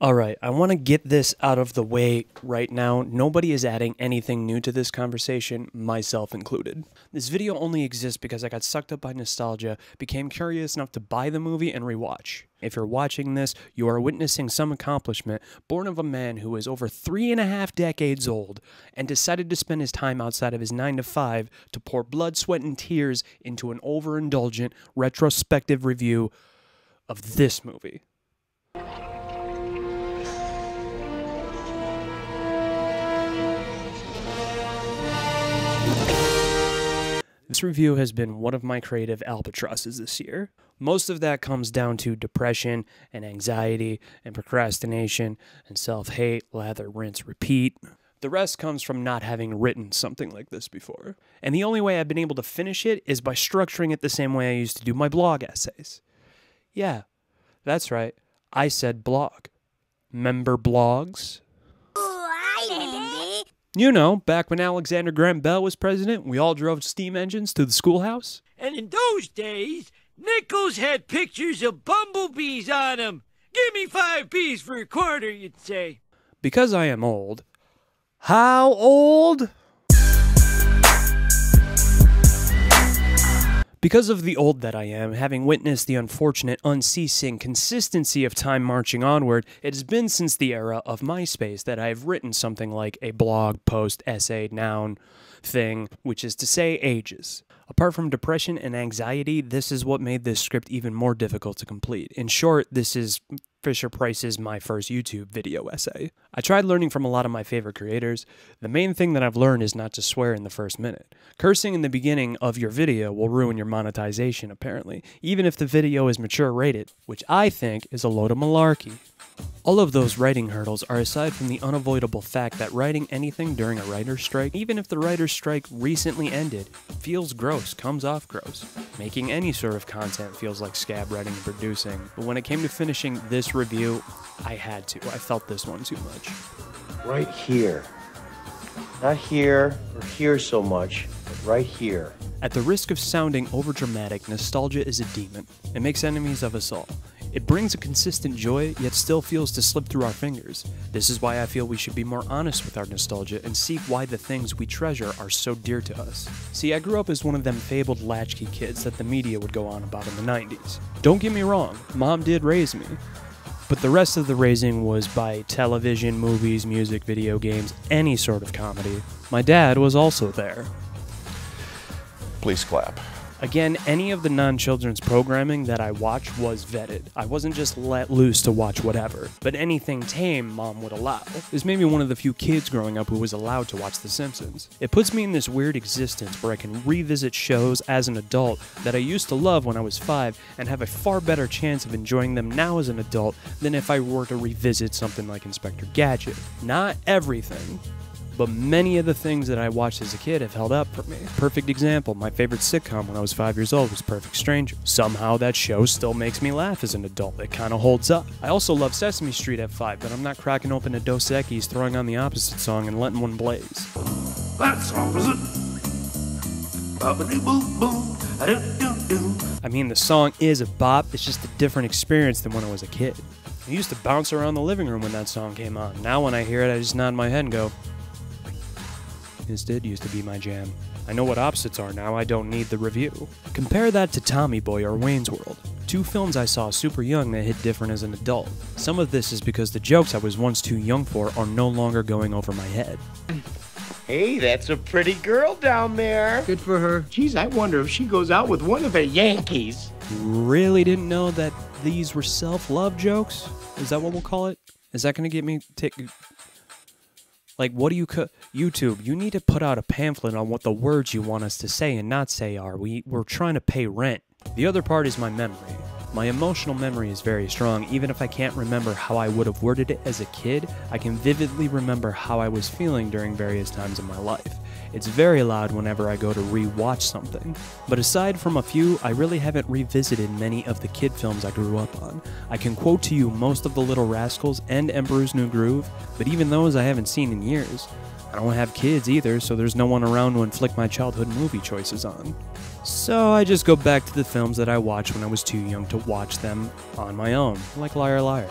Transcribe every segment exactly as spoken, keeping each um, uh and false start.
All right, I want to get this out of the way right now. Nobody is adding anything new to this conversation, myself included. This video only exists because I got sucked up by nostalgia, became curious enough to buy the movie and rewatch. If you're watching this, you are witnessing some accomplishment born of a man who is over three and a half decades old and decided to spend his time outside of his nine to five to pour blood, sweat, and tears into an overindulgent retrospective review of this movie. This review has been one of my creative albatrosses this year. Most of that comes down to depression and anxiety and procrastination and self-hate, lather, rinse, repeat. The rest comes from not having written something like this before. And the only way I've been able to finish it is by structuring it the same way I used to do my blog essays. Yeah, that's right. I said blog. Remember blogs? You know, back when Alexander Graham Bell was president, we all drove steam engines to the schoolhouse. And in those days, nickels had pictures of bumblebees on them. Give me five bees for a quarter, you'd say. Because I am old. How old? Because of the old that I am, having witnessed the unfortunate, unceasing consistency of time marching onward, it has been since the era of MySpace that I have written something like a blog, post, essay, noun, thing, which is to say ages. Apart from depression and anxiety, this is what made this script even more difficult to complete. In short, this is Fisher Price's My First YouTube Video Essay. I tried learning from a lot of my favorite creators. The main thing that I've learned is not to swear in the first minute. Cursing in the beginning of your video will ruin your monetization, apparently, even if the video is mature rated, which I think is a load of malarkey. All of those writing hurdles are aside from the unavoidable fact that writing anything during a writer's strike, even if the writer's strike recently ended, feels gross, comes off gross. Making any sort of content feels like scab writing and producing, but when it came to finishing this review, I had to. I felt this one too much. Right here. Not here or here so much, but right here. At the risk of sounding overdramatic, nostalgia is a demon. It makes enemies of us all. It brings a consistent joy, yet still feels to slip through our fingers. This is why I feel we should be more honest with our nostalgia and seek why the things we treasure are so dear to us. See, I grew up as one of them fabled latchkey kids that the media would go on about in the nineties. Don't get me wrong, Mom did raise me. But the rest of the raising was by television, movies, music, video games, any sort of comedy. My dad was also there. Please clap. Again, any of the non-children's programming that I watched was vetted. I wasn't just let loose to watch whatever, but anything tame Mom would allow. This made me one of the few kids growing up who was allowed to watch The Simpsons. It puts me in this weird existence where I can revisit shows as an adult that I used to love when I was five and have a far better chance of enjoying them now as an adult than if I were to revisit something like Inspector Gadget. Not everything, but many of the things that I watched as a kid have held up for me. Perfect example, my favorite sitcom when I was five years old was Perfect Strangers. Somehow that show still makes me laugh as an adult. It kinda holds up. I also love Sesame Street at five, but I'm not cracking open a Dos Equis, throwing on the opposite song, and letting one blaze. That's opposite. I mean, the song is a bop, it's just a different experience than when I was a kid. I used to bounce around the living room when that song came on. Now when I hear it, I just nod my head and go, this did used to be my jam. I know what opposites are now, I don't need the review. Compare that to Tommy Boy or Wayne's World, two films I saw super young that hit different as an adult. Some of this is because the jokes I was once too young for are no longer going over my head. Hey, that's a pretty girl down there. Good for her. Geez, I wonder if she goes out with one of the Yankees. Really didn't know that these were self-love jokes? Is that what we'll call it? Is that gonna get me take? Like, what do you, co YouTube, you need to put out a pamphlet on what the words you want us to say and not say are. We, we're trying to pay rent. The other part is my memory. My emotional memory is very strong. Even if I can't remember how I would have worded it as a kid, I can vividly remember how I was feeling during various times in my life. It's very loud whenever I go to re-watch something. But aside from a few, I really haven't revisited many of the kid films I grew up on. I can quote to you most of The Little Rascals and Emperor's New Groove, but even those I haven't seen in years. I don't have kids either, so there's no one around to inflict my childhood movie choices on. So I just go back to the films that I watched when I was too young to watch them on my own, like Liar Liar.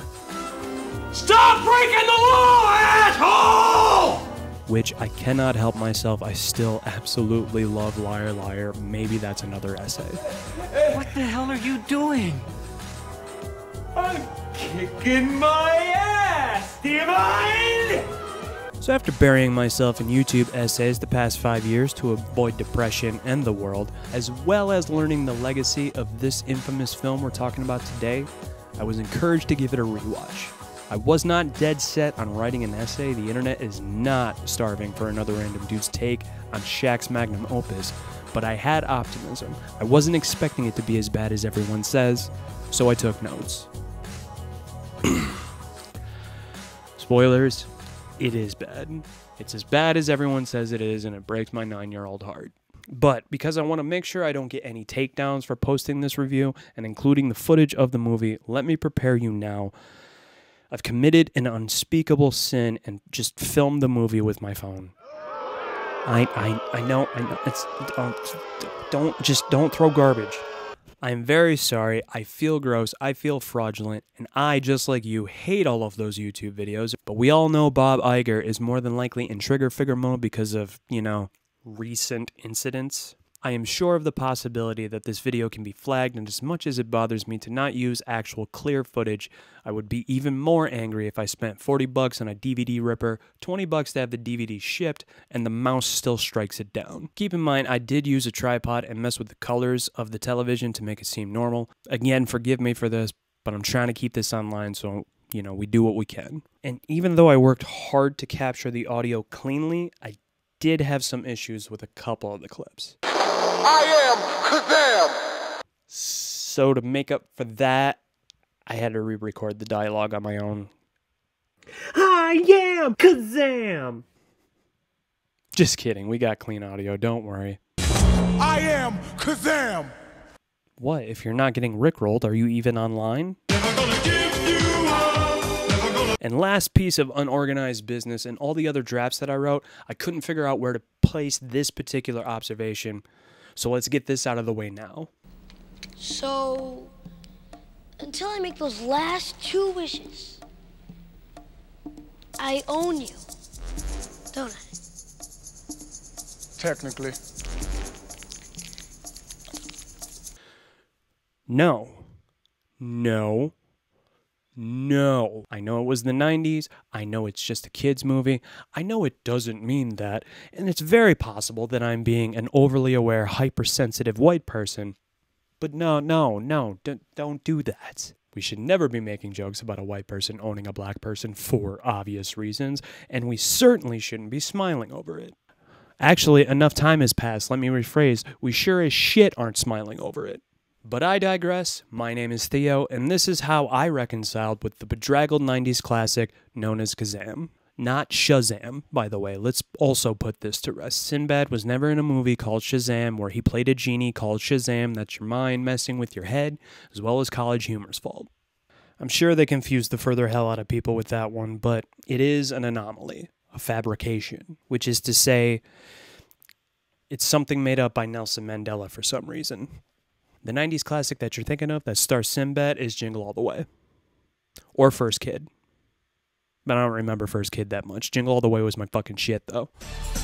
Stop breaking the law, asshole! Which I cannot help myself, I still absolutely love Liar Liar. Maybe that's another essay. What the hell are you doing? I'm kicking my ass! Do you mind? So after burying myself in YouTube essays the past five years to avoid depression and the world, as well as learning the legacy of this infamous film we're talking about today, I was encouraged to give it a rewatch. I was not dead set on writing an essay. The internet is not starving for another random dude's take on Shaq's magnum opus, but I had optimism. I wasn't expecting it to be as bad as everyone says, so I took notes. Spoilers, it is bad. It's as bad as everyone says it is, and it breaks my nine-year-old heart. But because I want to make sure I don't get any takedowns for posting this review and including the footage of the movie, let me prepare you now. I've committed an unspeakable sin and just filmed the movie with my phone. I I, I know, I know, it's, don't, don't, just don't throw garbage. I'm very sorry, I feel gross, I feel fraudulent, and I, just like you, hate all of those YouTube videos, but we all know Bob Iger is more than likely in trigger figure mode because of, you know, recent incidents. I am sure of the possibility that this video can be flagged, and as much as it bothers me to not use actual clear footage, I would be even more angry if I spent forty bucks on a D V D ripper, twenty bucks to have the D V D shipped, and the mouse still strikes it down. Keep in mind, I did use a tripod and mess with the colors of the television to make it seem normal. Again, forgive me for this, but I'm trying to keep this online, so you know, we do what we can. And even though I worked hard to capture the audio cleanly, I did have some issues with a couple of the clips. I am Kazaam! So to make up for that, I had to re-record the dialogue on my own. I am Kazaam! Just kidding, we got clean audio, don't worry. I am Kazaam! What, if you're not getting rickrolled, are you even online? Never gonna give you up, never gonna... And last piece of unorganized business, and all the other drafts that I wrote, I couldn't figure out where to place this particular observation. So let's get this out of the way now. So, until I make those last two wishes, I own you, don't I? Technically. No. No. No. I know it was the nineties, I know it's just a kid's movie, I know it doesn't mean that, and it's very possible that I'm being an overly aware, hypersensitive white person, but no, no, no, don't, don't do that. We should never be making jokes about a white person owning a black person for obvious reasons, and we certainly shouldn't be smiling over it. Actually, enough time has passed, let me rephrase, we sure as shit aren't smiling over it. But I digress. My name is Theo, and this is how I reconciled with the bedraggled nineties classic known as Kazaam. Not Shazam, by the way. Let's also put this to rest. Sinbad was never in a movie called Shazam where he played a genie called Shazam. That's your mind messing with your head, as well as College Humor's fault. I'm sure they confused the further hell out of people with that one, but it is an anomaly, a fabrication, which is to say, it's something made up by Nelson Mandela for some reason. The nineties classic that you're thinking of that stars Sinbad is Jingle All The Way. Or First Kid. But I don't remember First Kid that much. Jingle All The Way was my fucking shit, though.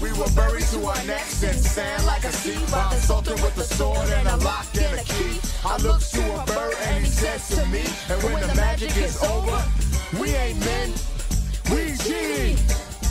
We were buried to our necks in sand like a sea by consulting with a sword and a lock and a key. I looked to a bird and he says to me, and when the magic is over, we ain't men, we G.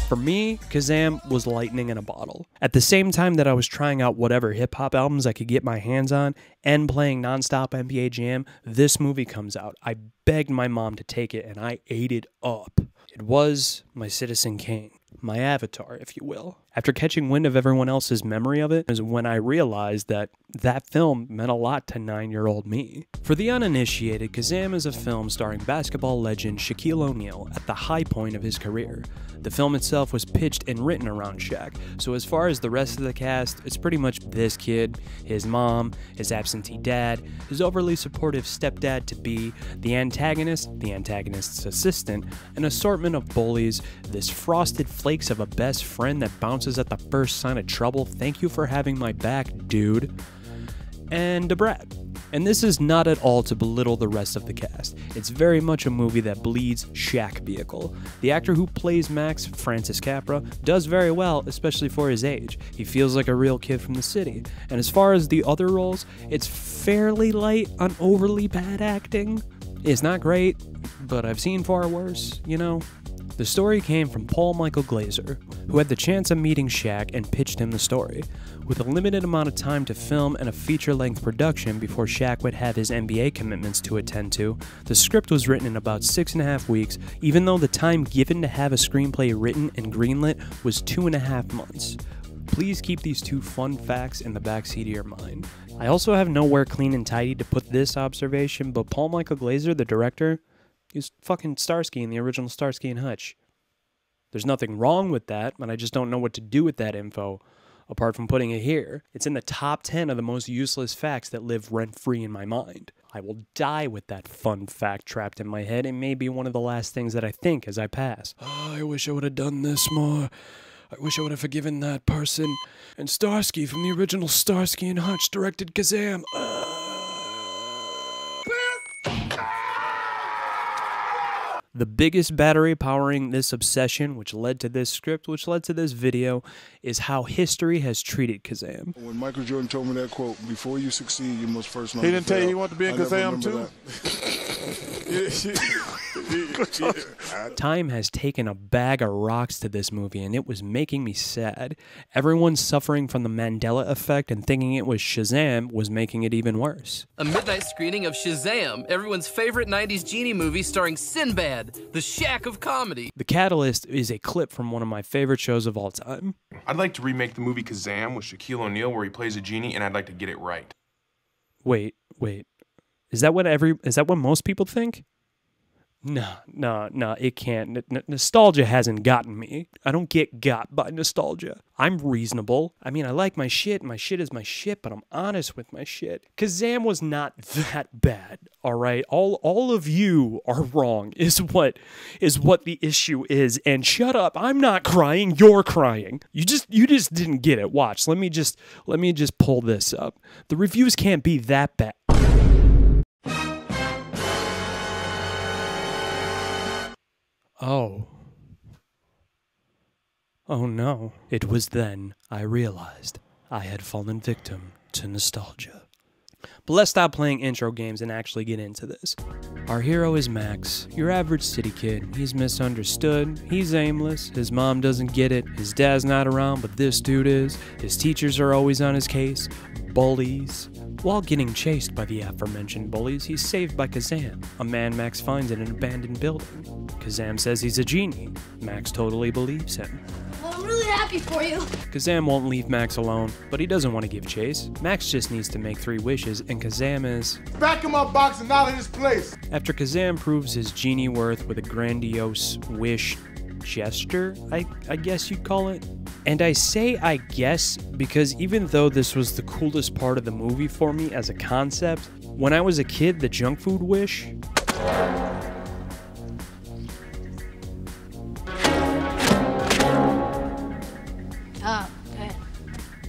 For me, Kazaam was lightning in a bottle. At the same time that I was trying out whatever hip-hop albums I could get my hands on and playing nonstop N B A Jam, this movie comes out. I begged my mom to take it, and I ate it up. It was my Citizen Kane, my Avatar, if you will. After catching wind of everyone else's memory of it is when I realized that that film meant a lot to nine-year-old me. For the uninitiated, Kazaam is a film starring basketball legend Shaquille O'Neal at the high point of his career. The film itself was pitched and written around Shaq, so as far as the rest of the cast, it's pretty much this kid, his mom, his absentee dad, his overly supportive stepdad-to-be, the antagonist, the antagonist's assistant, an assortment of bullies, this frosted flakes of a best friend that bounces at the first sign of trouble, thank you for having my back, dude, and a brat. And this is not at all to belittle the rest of the cast. It's very much a movie that bleeds Shaq vehicle. The actor who plays Max, Francis Capra, does very well, especially for his age. He feels like a real kid from the city. And as far as the other roles, it's fairly light on overly bad acting. It's not great, but I've seen far worse, you know? The story came from Paul Michael Glaser, who had the chance of meeting Shaq and pitched him the story. With a limited amount of time to film and a feature-length production before Shaq would have his N B A commitments to attend to, the script was written in about six and a half weeks, even though the time given to have a screenplay written and greenlit was two and a half months. Please keep these two fun facts in the backseat of your mind. I also have nowhere clean and tidy to put this observation, but Paul Michael Glaser, the director, he was fucking Starsky in the original Starsky and Hutch. There's nothing wrong with that, and I just don't know what to do with that info, apart from putting it here. It's in the top ten of the most useless facts that live rent-free in my mind. I will die with that fun fact trapped in my head. It may be one of the last things that I think as I pass. Oh, I wish I would have done this more. I wish I would have forgiven that person. And Starsky from the original Starsky and Hutch directed Kazaam. Uh. The biggest battery powering this obsession, which led to this script, which led to this video, is how history has treated Kazaam. When Michael Jordan told me that quote, before you succeed, you must first know. He didn't tell you he wanted to be in Kazaam too? Time has taken a bag of rocks to this movie, and it was making me sad. Everyone suffering from the Mandela effect and thinking it was Shazam was making it even worse. A midnight screening of Shazam, everyone's favorite nineties genie movie starring Sinbad, the Shaq of comedy. The catalyst is a clip from one of my favorite shows of all time. I'd like to remake the movie Kazaam with Shaquille O'Neal where he plays a genie, and I'd like to get it right. Wait, wait. Is that what every is that what most people think? No, no, no, it can't. N- nostalgia hasn't gotten me. I don't get got by nostalgia. I'm reasonable. I mean, I like my shit, my shit is my shit, but I'm honest with my shit. Kazaam was not that bad, all right? All all of you are wrong is what is what the issue is. And shut up, I'm not crying, you're crying. You just you just didn't get it. Watch. Let me just let me just pull this up. The reviews can't be that bad. Oh. Oh no. It was then I realized I had fallen victim to nostalgia. But let's stop playing intro games and actually get into this. Our hero is Max, your average city kid. He's misunderstood, he's aimless, his mom doesn't get it, his dad's not around, but this dude is. His teachers are always on his case. Bullies. While getting chased by the aforementioned bullies, he's saved by Kazaam, a man Max finds in an abandoned building. Kazaam says he's a genie. Max totally believes him. Well, I'm really happy for you. Kazaam won't leave Max alone, but he doesn't want to give chase. Max just needs to make three wishes, and Kazaam is back in my box and out of this place. After Kazaam proves his genie worth with a grandiose wish gesture, I, I guess you'd call it. And I say I guess because even though this was the coolest part of the movie for me as a concept, when I was a kid, the junk food wish oh, okay.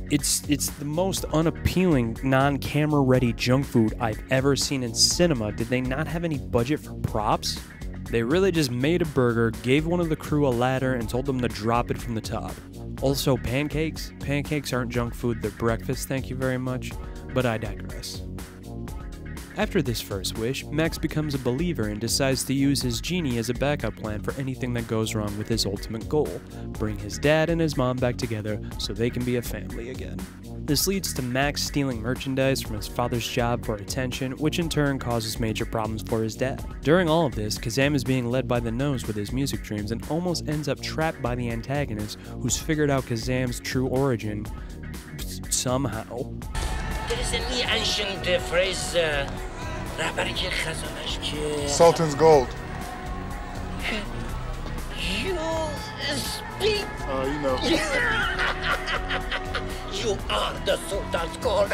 It's it's the most unappealing non-camera ready junk food I've ever seen in cinema. Did they not have any budget for props? They really just made a burger, gave one of the crew a ladder, and told them to drop it from the top. Also, pancakes. Pancakes aren't junk food, they're breakfast, thank you very much, but I digress. After this first wish, Max becomes a believer and decides to use his genie as a backup plan for anything that goes wrong with his ultimate goal, bring his dad and his mom back together so they can be a family again. This leads to Max stealing merchandise from his father's job for attention, which in turn causes major problems for his dad. During all of this, Kazaam is being led by the nose with his music dreams and almost ends up trapped by the antagonist, who's figured out Kazaam's true origin somehow. There is an ancient uh, phrase, uh, Sultan's gold. You speak. Oh, you know. You are the Sultan's gold.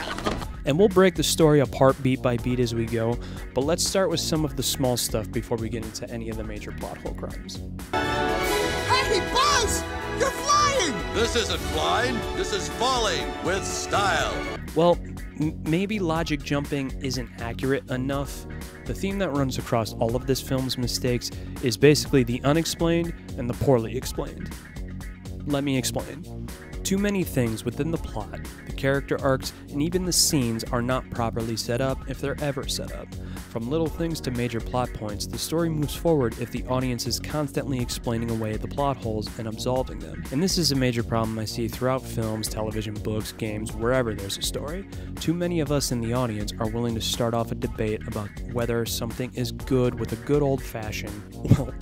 And we'll break the story apart beat by beat as we go, but let's start with some of the small stuff before we get into any of the major plot hole crimes. Hey, Buzz! You're flying! This isn't flying, this is falling with style. Well, maybe logic jumping isn't accurate enough. The theme that runs across all of this film's mistakes is basically the unexplained and the poorly explained. Let me explain. Too many things within the plot, the character arcs, and even the scenes are not properly set up if they're ever set up. From little things to major plot points, the story moves forward if the audience is constantly explaining away the plot holes and absolving them. And this is a major problem I see throughout films, television, books, games, wherever there's a story. Too many of us in the audience are willing to start off a debate about whether something is good with a good old-fashioned, well,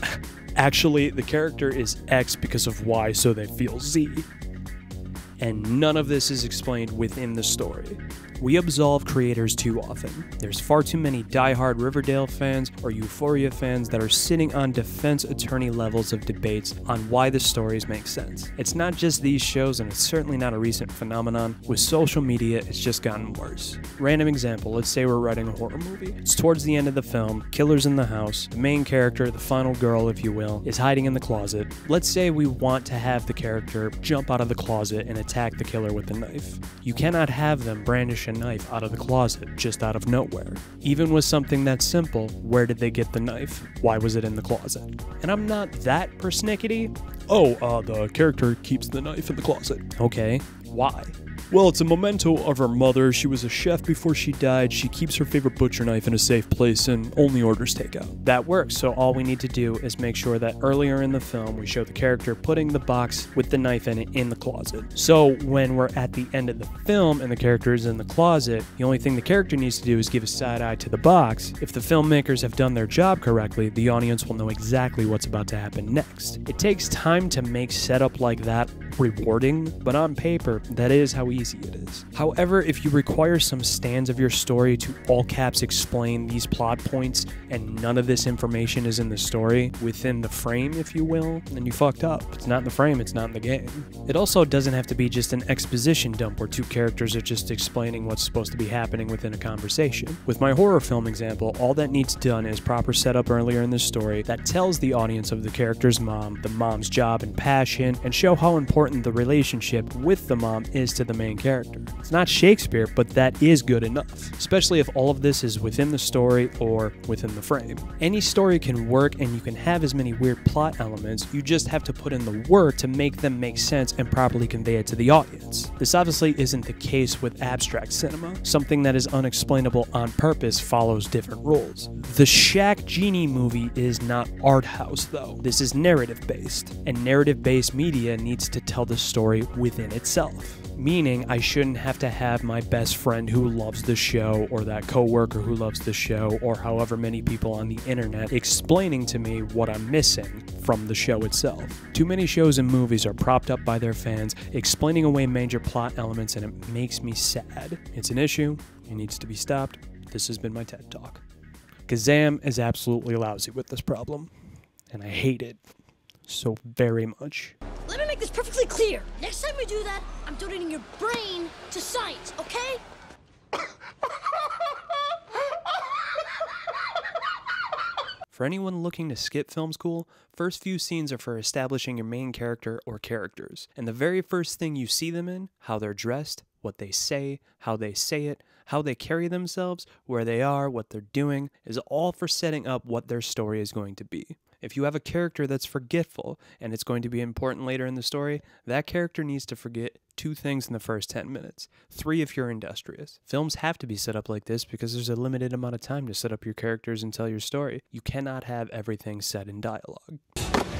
actually, the character is X because of Y, so they feel Z. And none of this is explained within the story. We absolve creators too often. There's far too many die-hard Riverdale fans or Euphoria fans that are sitting on defense attorney levels of debates on why the stories make sense. It's not just these shows, and it's certainly not a recent phenomenon. With social media, it's just gotten worse. Random example, let's say we're writing a horror movie. It's towards the end of the film, killer's in the house, the main character, the final girl if you will, is hiding in the closet. Let's say we want to have the character jump out of the closet and attack the killer with a knife. You cannot have them brandish a knife out of the closet just out of nowhere. Even with something that simple, where did they get the knife? Why was it in the closet? And I'm not that persnickety. Oh, uh, the character keeps the knife in the closet. Okay, why? Well, it's a memento of her mother. She was a chef before she died. She keeps her favorite butcher knife in a safe place and only orders takeout. That works, so all we need to do is make sure that earlier in the film, we show the character putting the box with the knife in it in the closet. So when we're at the end of the film and the character is in the closet, the only thing the character needs to do is give a side eye to the box. If the filmmakers have done their job correctly, the audience will know exactly what's about to happen next. It takes time to make setup like that rewarding, but on paper, that is how we easy it is. However, if you require some stands of your story to all caps explain these plot points and none of this information is in the story, within the frame if you will, then you fucked up. It's not in the frame, it's not in the game. It also doesn't have to be just an exposition dump where two characters are just explaining what's supposed to be happening within a conversation. With my horror film example, all that needs done is proper setup earlier in the story that tells the audience of the character's mom, the mom's job and passion, and show how important the relationship with the mom is to the main character. It's not Shakespeare, but that is good enough, especially if all of this is within the story or within the frame. Any story can work and you can have as many weird plot elements, you just have to put in the work to make them make sense and properly convey it to the audience. This obviously isn't the case with abstract cinema. Something that is unexplainable on purpose follows different rules. The Shaq Genie movie is not art house though. This is narrative based, and narrative based media needs to tell the story within itself. Meaning I shouldn't have to have my best friend who loves the show or that coworker who loves the show or however many people on the internet explaining to me what I'm missing from the show itself. Too many shows and movies are propped up by their fans explaining away major plot elements, and it makes me sad. It's an issue. It needs to be stopped. This has been my TED Talk. Kazaam is absolutely lousy with this problem, and I hate it so very much. Let me make this perfectly clear. Next time we do that, I'm donating your brain to science, okay? For anyone looking to skip film school, first few scenes are for establishing your main character or characters. And the very first thing you see them in, how they're dressed, what they say, how they say it, how they carry themselves, where they are, what they're doing, is all for setting up what their story is going to be. If you have a character that's forgetful and it's going to be important later in the story, that character needs to forget two things in the first ten minutes. Three if you're industrious. Films have to be set up like this because there's a limited amount of time to set up your characters and tell your story. You cannot have everything said in dialogue.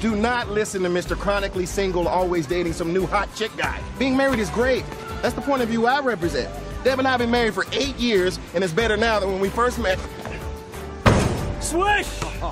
Do not listen to Mister Chronically Single, always dating some new hot chick guy. Being married is great. That's the point of view I represent. Deb and I have been married for eight years and it's better now than when we first met. Swish!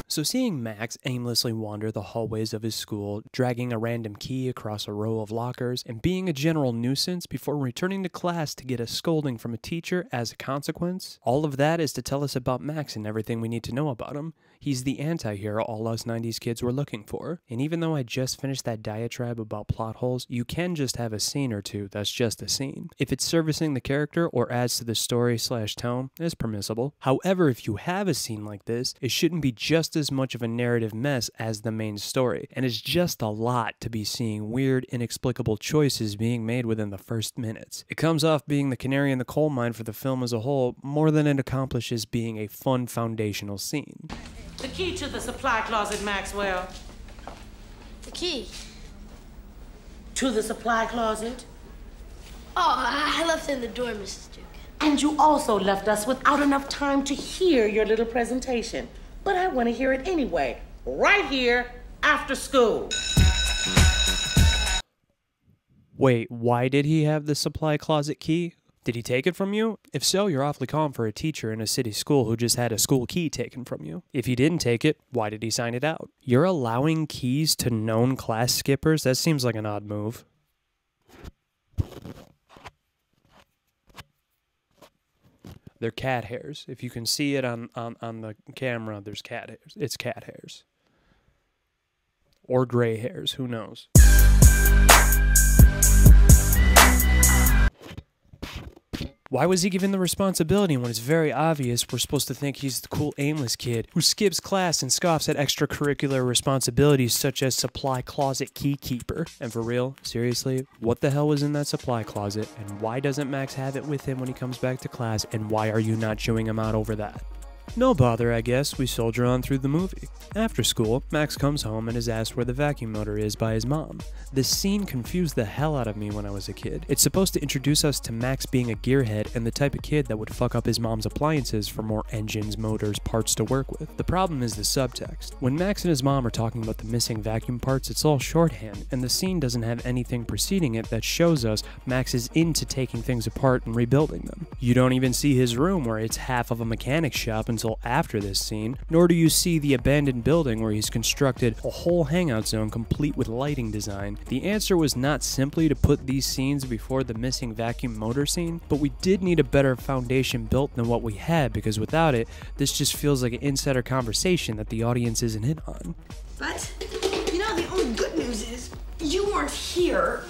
So seeing Max aimlessly wander the hallways of his school, dragging a random key across a row of lockers, and being a general nuisance before returning to class to get a scolding from a teacher as a consequence, all of that is to tell us about Max and everything we need to know about him. He's the anti-hero all us nineties kids were looking for. And even though I just finished that diatribe about plot holes, you can just have a scene or two that's just a scene. If it's servicing the character or adds to the story slash tone, it's permissible. However, if you have a scene like this, it shouldn't be just just as much of a narrative mess as the main story, and it's just a lot to be seeing weird, inexplicable choices being made within the first minutes. It comes off being the canary in the coal mine for the film as a whole, more than it accomplishes being a fun foundational scene. The key to the supply closet, Maxwell. The key? To the supply closet? Oh, I left it in the door, Missus Duke. And you also left us without enough time to hear your little presentation. But I want to hear it anyway, right here after school. Wait, why did he have the supply closet key? Did he take it from you? If so, you're awfully calm for a teacher in a city school who just had a school key taken from you. If he didn't take it, why did he sign it out? You're allowing keys to known class skippers? That seems like an odd move. They're cat hairs. If you can see it on, on, on the camera, there's cat hairs. It's cat hairs. Or gray hairs, who knows? Why was he given the responsibility when it's very obvious we're supposed to think he's the cool aimless kid who skips class and scoffs at extracurricular responsibilities such as supply closet key keeper? And for real, seriously, what the hell was in that supply closet, and why doesn't Max have it with him when he comes back to class, and why are you not chewing him out over that? No bother, I guess, we soldier on through the movie. After school, Max comes home and is asked where the vacuum motor is by his mom. This scene confused the hell out of me when I was a kid. It's supposed to introduce us to Max being a gearhead and the type of kid that would fuck up his mom's appliances for more engines, motors, parts to work with. The problem is the subtext. When Max and his mom are talking about the missing vacuum parts, it's all shorthand, and the scene doesn't have anything preceding it that shows us Max is into taking things apart and rebuilding them. You don't even see his room, where it's half of a mechanic shop, and until after this scene, nor do you see the abandoned building where he's constructed a whole hangout zone complete with lighting design. The answer was not simply to put these scenes before the missing vacuum motor scene, but we did need a better foundation built than what we had, because without it, this just feels like an insider conversation that the audience isn't in on. But, you know, the only good news is, you weren't here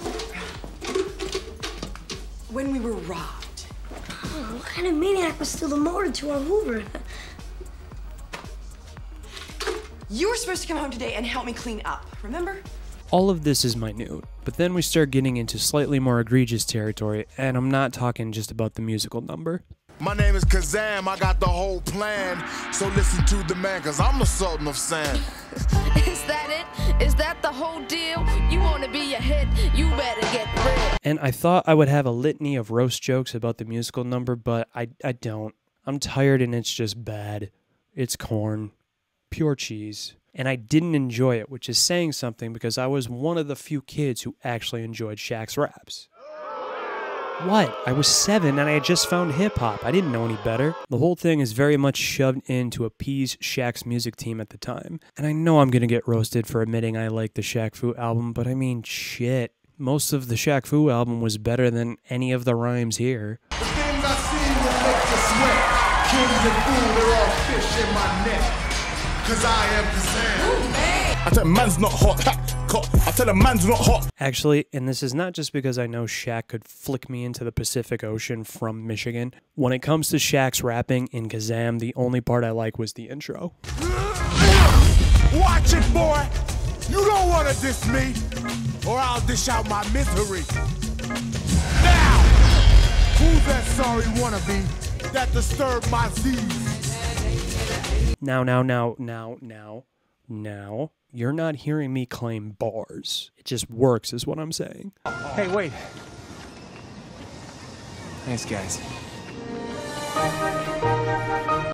when we were robbed. Oh, what kind of maniac was still the motor to our Hoover? You were supposed to come home today and help me clean up, remember? All of this is minute, but then we start getting into slightly more egregious territory, and I'm not talking just about the musical number. My name is Kazaam, I got the whole plan, so listen to the man, cause I'm the Sultan of Sand. Is that it? Is that the whole deal? You wanna be a hit, you better get real. And I thought I would have a litany of roast jokes about the musical number, but I, I don't. I'm tired and it's just bad. It's corn. Pure cheese. And I didn't enjoy it, which is saying something, because I was one of the few kids who actually enjoyed Shaq's raps. What? I was seven and I had just found hip-hop. I didn't know any better. The whole thing is very much shoved in to appease Shaq's music team at the time. And I know I'm gonna get roasted for admitting I like the Shaq Fu album, but I mean, shit. Most of the Shaq Fu album was better than any of the rhymes here. The things I've seen will make you sweat. Kings and food are all fish in my net. Cause I am Kazaam. I tell a man's not hot. I tell a man's not hot. Actually, and this is not just because I know Shaq could flick me into the Pacific Ocean from Michigan. When it comes to Shaq's rapping in Kazaam, the only part I like was the intro. Watch it, boy. You don't want to diss me, or I'll dish out my misery. Now, who's that sorry wannabe that disturbed my seas? Now, now, now, now, now, now, you're not hearing me claim bars. It just works is what I'm saying. Hey, wait. Thanks, guys.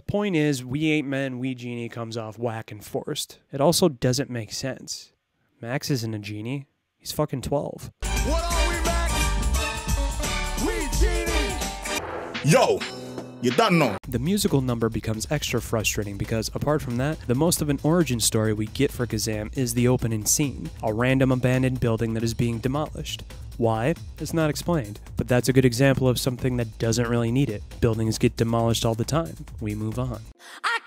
Point is, we ain't men, we genie comes off whack and forced. It also doesn't make sense. Max isn't a genie. He's fucking twelve. What are we, Max? We genie! Yo! You don't know. The musical number becomes extra frustrating because, apart from that, the most of an origin story we get for Kazaam is the opening scene, a random abandoned building that is being demolished. Why? It's not explained, but that's a good example of something that doesn't really need it. Buildings get demolished all the time. We move on. I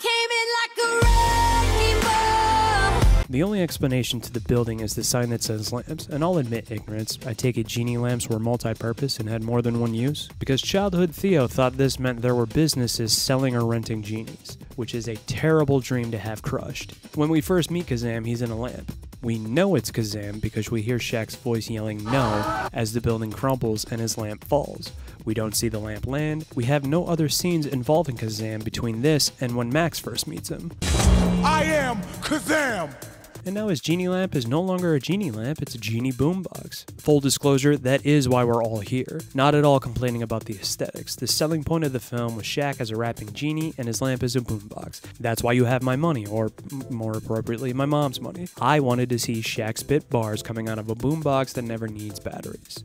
came in like a wrecking ball. The only explanation to the building is the sign that says lamps, and I'll admit ignorance. I take it genie lamps were multi-purpose and had more than one use? Because childhood Theo thought this meant there were businesses selling or renting genies, which is a terrible dream to have crushed. When we first meet Kazaam, he's in a lamp. We know it's Kazaam because we hear Shaq's voice yelling no as the building crumbles and his lamp falls. We don't see the lamp land. We have no other scenes involving Kazaam between this and when Max first meets him. I am Kazaam! And now his genie lamp is no longer a genie lamp, it's a genie boombox. Full disclosure, that is why we're all here. Not at all complaining about the aesthetics. The selling point of the film was Shaq as a rapping genie and his lamp as a boombox. That's why you have my money, or more appropriately, my mom's money. I wanted to see Shaq spit bars coming out of a boombox that never needs batteries.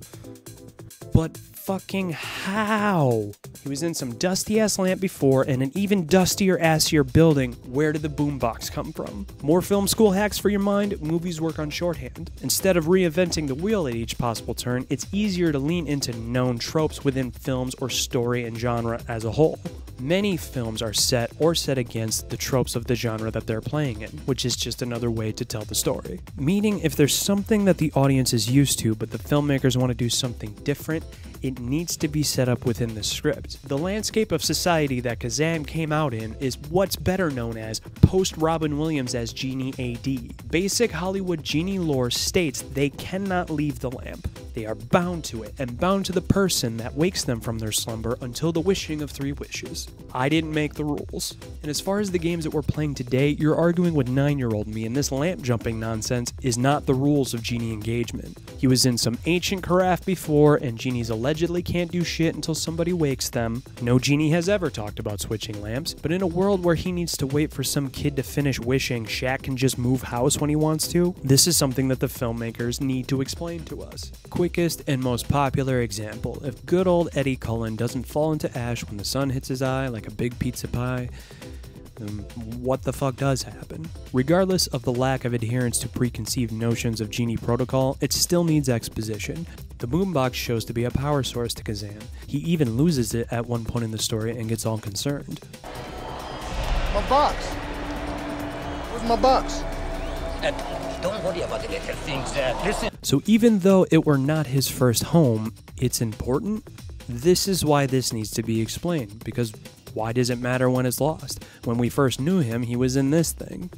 But fucking how? He was in some dusty-ass lamp before and an even dustier-assier building. Where did the boombox come from? More film school hacks for your mind? Movies work on shorthand. Instead of reinventing the wheel at each possible turn, it's easier to lean into known tropes within films or story and genre as a whole. Many films are set or set against the tropes of the genre that they're playing in, which is just another way to tell the story. Meaning, if there's something that the audience is used to, but the filmmakers want to do something different, it needs to be set up within the script. The landscape of society that Kazaam came out in is what's better known as post-Robin Williams as Genie A D. Basic Hollywood genie lore states they cannot leave the lamp. They are bound to it, and bound to the person that wakes them from their slumber until the wishing of three wishes. I didn't make the rules. And as far as the games that we're playing today, you're arguing with nine-year-old me, and this lamp jumping nonsense is not the rules of genie engagement. He was in some ancient carafe before, and genies allegedly can't do shit until somebody wakes them. No genie has ever talked about switching lamps, but in a world where he needs to wait for some kid to finish wishing, Shaq can just move house when he wants to. This is something that the filmmakers need to explain to us. Quickest and most popular example, if good old Eddie Cullen doesn't fall into ash when the sun hits his eye like a big pizza pie, then what the fuck does happen? Regardless of the lack of adherence to preconceived notions of genie protocol, it still needs exposition. The boombox shows to be a power source to Kazaam. He even loses it at one point in the story and gets all concerned. My box! Where's my box? Uh, don't worry about it, things uh, listen. So even though it were not his first home, it's important? This is why this needs to be explained, because why does it matter when it's lost? When we first knew him, he was in this thing.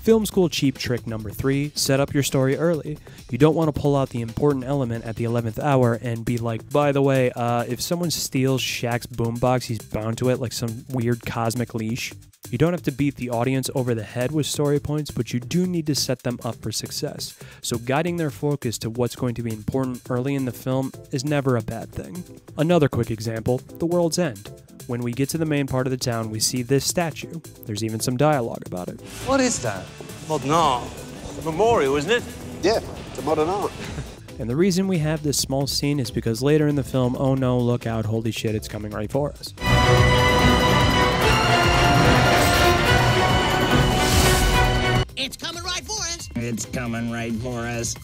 Film school cheap trick number three, set up your story early. You don't want to pull out the important element at the eleventh hour and be like, by the way, uh, if someone steals Shaq's boombox, he's bound to it like some weird cosmic leash. You don't have to beat the audience over the head with story points, but you do need to set them up for success. So guiding their focus to what's going to be important early in the film is never a bad thing. Another quick example, The World's End. When we get to the main part of the town, we see this statue. There's even some dialogue about it. What is that? Modern art. A memorial, isn't it? Yeah, it's a modern art. And the reason we have this small scene is because later in the film, oh no, look out, holy shit, it's coming right for us. It's coming right for us. It's coming right for us.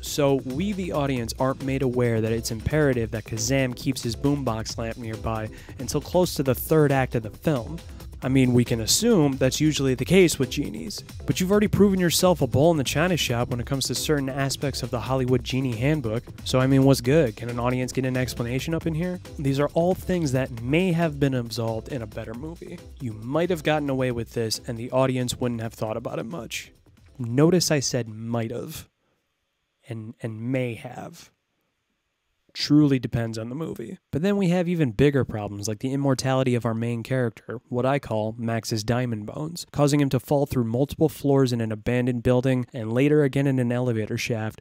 So we, the audience, aren't made aware that it's imperative that Kazaam keeps his boombox lamp nearby until close to the third act of the film. I mean, we can assume that's usually the case with genies, but you've already proven yourself a bull in the china shop when it comes to certain aspects of the Hollywood Genie Handbook, so I mean, what's good? Can an audience get an explanation up in here? These are all things that may have been absolved in a better movie. You might have gotten away with this, and the audience wouldn't have thought about it much. Notice I said might have. And, and may have. Truly depends on the movie. But then we have even bigger problems, like the immortality of our main character, what I call Max's diamond bones, causing him to fall through multiple floors in an abandoned building and later again in an elevator shaft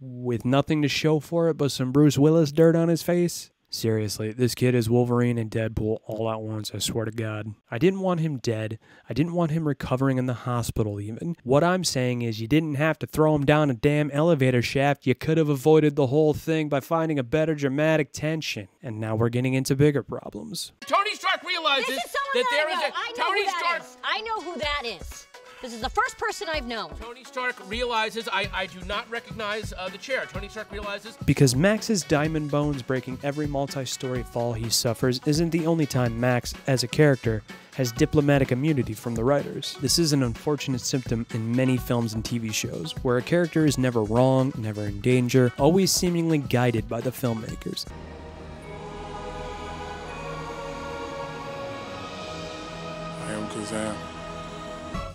with nothing to show for it but some Bruce Willis dirt on his face. Seriously, this kid is Wolverine and Deadpool all at once, I swear to God. I didn't want him dead. I didn't want him recovering in the hospital even. What I'm saying is you didn't have to throw him down a damn elevator shaft. You could have avoided the whole thing by finding a better dramatic tension. And now we're getting into bigger problems. Tony Stark realizes that there is a... Tony Stark. I know who that is. This is the first person I've known. Tony Stark realizes I, I do not recognize uh, the chair. Tony Stark realizes... Because Max's diamond bones breaking every multi-story fall he suffers isn't the only time Max, as a character, has diplomatic immunity from the writers. This is an unfortunate symptom in many films and T V shows, where a character is never wrong, never in danger, always seemingly guided by the filmmakers. I am Kazaam.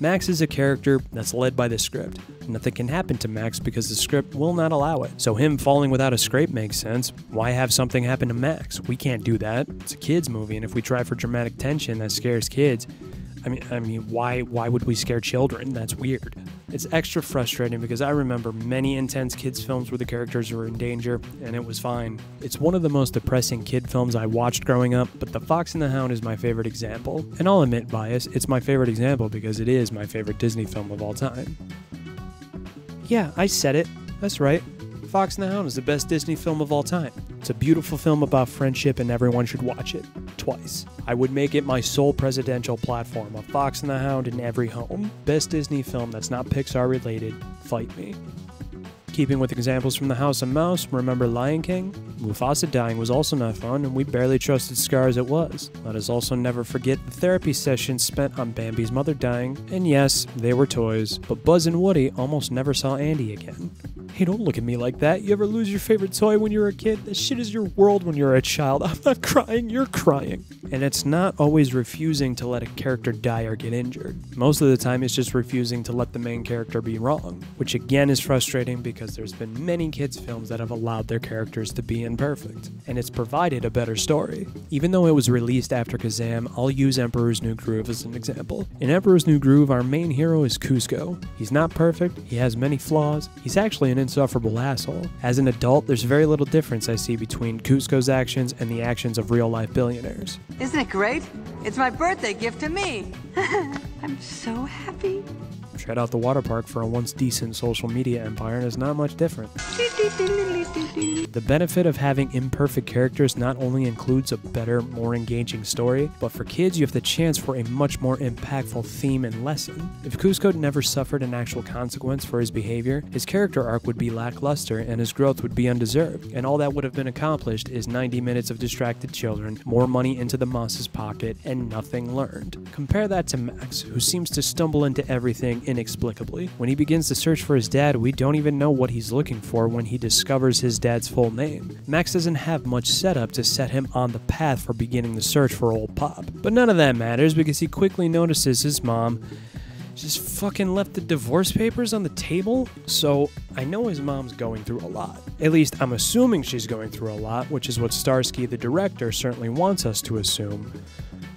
Max is a character that's led by the script. Nothing can happen to Max because the script will not allow it. So him falling without a scrape makes sense. Why have something happen to Max? We can't do that. It's a kid's movie, and if we try for dramatic tension that scares kids, I mean, I mean, why, why would we scare children? That's weird. It's extra frustrating because I remember many intense kids films where the characters were in danger, and it was fine. It's one of the most depressing kid films I watched growing up, but The Fox and the Hound is my favorite example. And I'll admit bias, it's my favorite example because it is my favorite Disney film of all time. Yeah, I said it. That's right. Fox and the Hound is the best Disney film of all time. It's a beautiful film about friendship and everyone should watch it. Twice. I would make it my sole presidential platform, a Fox and the Hound in every home. Best Disney film that's not Pixar related, fight me. Keeping with examples from the House of Mouse, remember Lion King? Mufasa dying was also not fun, and we barely trusted Scar as it was. Let us also never forget the therapy sessions spent on Bambi's mother dying, and yes, they were toys, but Buzz and Woody almost never saw Andy again. Hey, don't look at me like that. You ever lose your favorite toy when you're a kid? That shit is your world when you're a child. I'm not crying, you're crying. And it's not always refusing to let a character die or get injured. Most of the time, it's just refusing to let the main character be wrong, which again is frustrating because there's been many kids' films that have allowed their characters to be imperfect, and it's provided a better story. Even though it was released after Kazaam, I'll use Emperor's New Groove as an example. In Emperor's New Groove, our main hero is Cusco. He's not perfect, he has many flaws, he's actually an insufferable asshole. As an adult, there's very little difference I see between Cusco's actions and the actions of real-life billionaires. Isn't it great? It's my birthday gift to me! I'm so happy! Tread out the water park for a once decent social media empire and is not much different. The benefit of having imperfect characters not only includes a better, more engaging story, but for kids you have the chance for a much more impactful theme and lesson. If Cusco never suffered an actual consequence for his behavior, his character arc would be lackluster and his growth would be undeserved, and all that would have been accomplished is ninety minutes of distracted children, more money into the Moss's pocket, and nothing learned. Compare that to Max, who seems to stumble into everything inexplicably. When he begins to search for his dad, we don't even know what he's looking for when he discovers his dad's full name. Max doesn't have much setup to set him on the path for beginning the search for old Pop. But none of that matters because he quickly notices his mom just fucking left the divorce papers on the table. So I know his mom's going through a lot. At least I'm assuming she's going through a lot, which is what Starsky, the director, certainly wants us to assume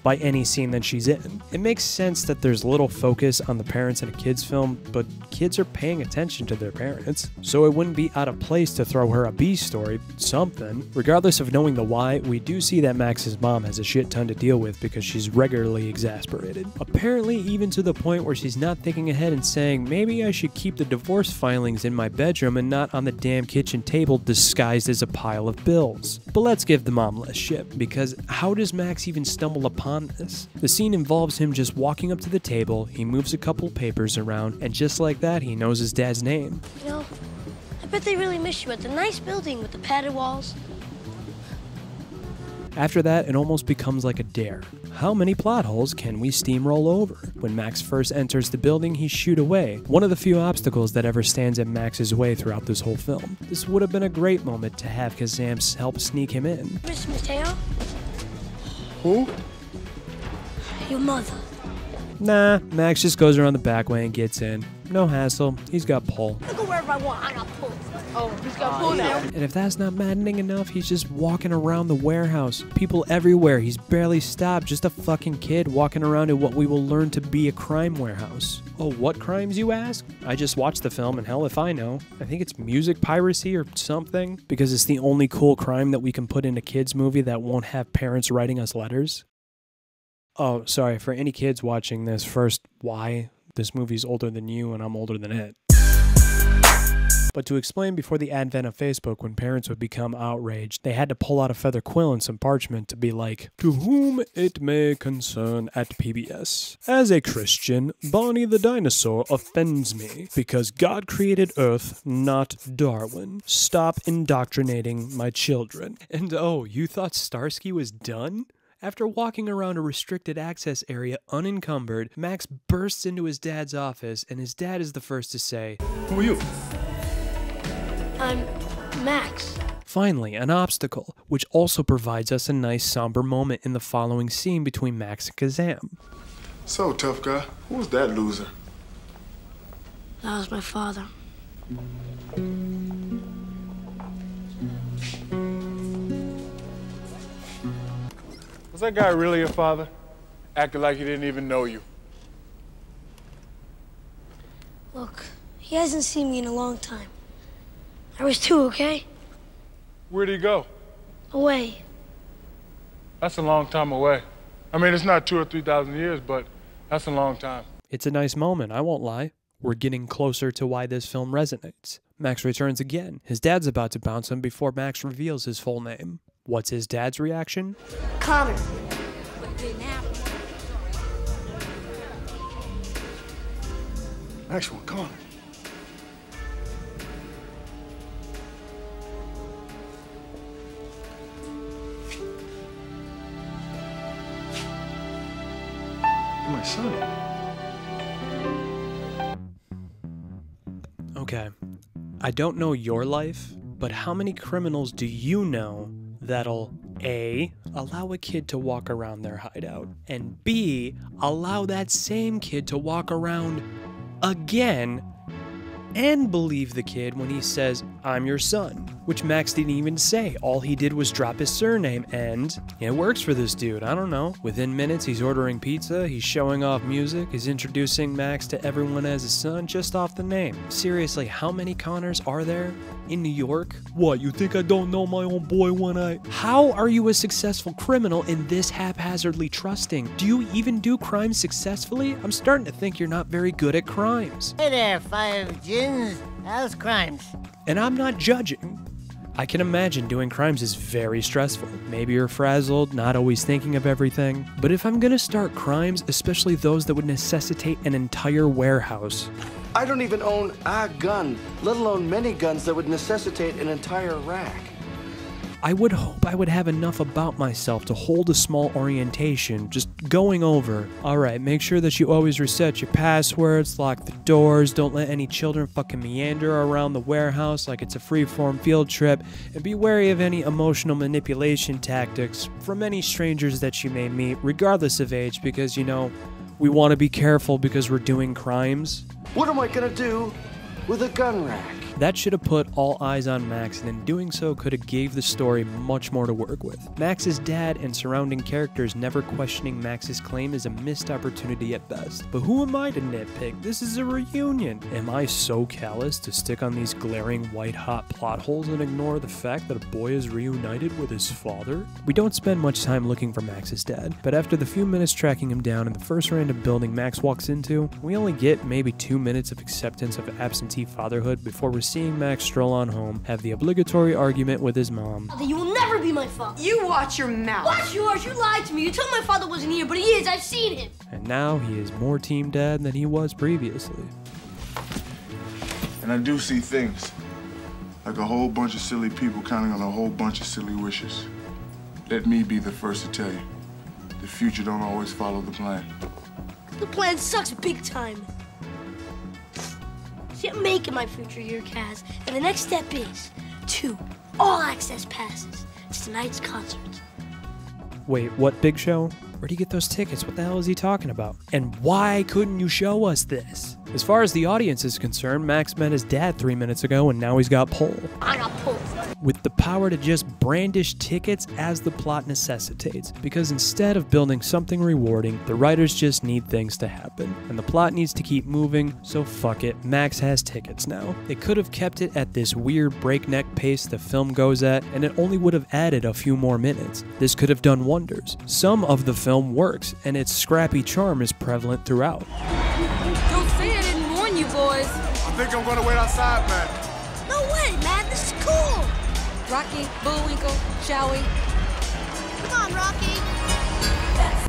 by any scene that she's in. It makes sense that there's little focus on the parents in a kid's film, but kids are paying attention to their parents, so it wouldn't be out of place to throw her a B story, something. Regardless of knowing the why, we do see that Max's mom has a shit ton to deal with because she's regularly exasperated. Apparently even to the point where she's not thinking ahead and saying, maybe I should keep the divorce filings in my bedroom and not on the damn kitchen table disguised as a pile of bills. But let's give the mom less shit, because how does Max even stumble upon this. The scene involves him just walking up to the table, he moves a couple papers around, and just like that he knows his dad's name. You know, I bet they really miss you at the nice building with the padded walls. After that, it almost becomes like a dare. How many plot holes can we steamroll over? When Max first enters the building, he shoots away, one of the few obstacles that ever stands in Max's way throughout this whole film. This would have been a great moment to have Kazaam help sneak him in. Miss Mateo? Who? Your mother. Nah, Max just goes around the back way and gets in. No hassle, he's got pull. I go wherever I want, I got pull. Oh, he's got pull now. And if that's not maddening enough, he's just walking around the warehouse. People everywhere, he's barely stopped, just a fucking kid walking around in what we will learn to be a crime warehouse. Oh, what crimes, you ask? I just watched the film, and hell if I know. I think it's music piracy or something, because it's the only cool crime that we can put in a kids movie that won't have parents writing us letters. Oh, sorry, for any kids watching this, first, why? This movie's older than you and I'm older than it. But to explain before the advent of Facebook, when parents would become outraged, they had to pull out a feather quill and some parchment to be like, "To whom it may concern at P B S. As a Christian, Barney the dinosaur offends me because God created Earth, not Darwin. Stop indoctrinating my children." And oh, you thought Starsky was done? After walking around a restricted access area unencumbered, Max bursts into his dad's office, and his dad is the first to say, "Who are you?" "I'm Max." Finally, an obstacle, which also provides us a nice somber moment in the following scene between Max and Kazaam. "So, tough guy, who was that loser?" "That was my father." "Was that guy really your father? Acted like he didn't even know you." "Look, he hasn't seen me in a long time. I was two, okay?" "Where'd he go?" "Away." "That's a long time away. I mean, it's not two or three thousand years, but that's a long time." It's a nice moment, I won't lie. We're getting closer to why this film resonates. Max returns again. His dad's about to bounce him before Max reveals his full name. What's his dad's reaction? "Connor. What didn't happen?" "Maxwell, Connor." "You're my son." Okay. I don't know your life, but how many criminals do you know that'll A, allow a kid to walk around their hideout, and B, allow that same kid to walk around again and believe the kid when he says, "I'm your son," which Max didn't even say. All he did was drop his surname, and it works for this dude. I don't know. Within minutes, he's ordering pizza, he's showing off music, he's introducing Max to everyone as his son just off the name. Seriously, how many Connors are there in New York? What, you think I don't know my own boy when I... How are you a successful criminal in this haphazardly trusting? Do you even do crimes successfully? I'm starting to think you're not very good at crimes. "Hey there, five gins. How's crimes?" And I'm not judging. I can imagine doing crimes is very stressful. Maybe you're frazzled, not always thinking of everything. But if I'm gonna start crimes, especially those that would necessitate an entire warehouse... "I don't even own a gun, let alone many guns that would necessitate an entire rack." I would hope I would have enough about myself to hold a small orientation, just going over, alright, make sure that you always reset your passwords, lock the doors, don't let any children fucking meander around the warehouse like it's a free-form field trip, and be wary of any emotional manipulation tactics from any strangers that you may meet, regardless of age, because, you know, we want to be careful because we're doing crimes. "What am I gonna do with a gun rack?" That should have put all eyes on Max, and in doing so could have gave the story much more to work with. Max's dad and surrounding characters never questioning Max's claim is a missed opportunity at best. But who am I to nitpick? This is a reunion. Am I so callous to stick on these glaring white-hot plot holes and ignore the fact that a boy is reunited with his father? We don't spend much time looking for Max's dad, but after the few minutes tracking him down in the first random building Max walks into, we only get maybe two minutes of acceptance of absentee fatherhood before we're seeing Max stroll on home, have the obligatory argument with his mom. "You will never be my father." "You watch your mouth." "Watch yours, you lied to me. You told my father wasn't here, but he is, I've seen him." And now he is more team dad than he was previously. "And I do see things, like a whole bunch of silly people counting on a whole bunch of silly wishes. Let me be the first to tell you, the future don't always follow the plan." "The plan sucks big time. Can't make it my future year, Kaz. And the next step is two all-access passes to tonight's concert." Wait, what Big Show? Where'd he get those tickets? What the hell is he talking about? And why couldn't you show us this? As far as the audience is concerned, Max met his dad three minutes ago, and now he's got pulled. I got pulled. With the power to just brandish tickets as the plot necessitates, because instead of building something rewarding, the writers just need things to happen, and the plot needs to keep moving, so fuck it, Max has tickets now. They could have kept it at this weird breakneck pace the film goes at, and it only would have added a few more minutes. This could have done wonders. Some of the film works, and its scrappy charm is prevalent throughout. "Don't say I didn't warn you, boys." "I think I'm gonna wait outside, man." No way, man, this is cool! Rocky, Bullwinkle, shall we? Come on, Rocky!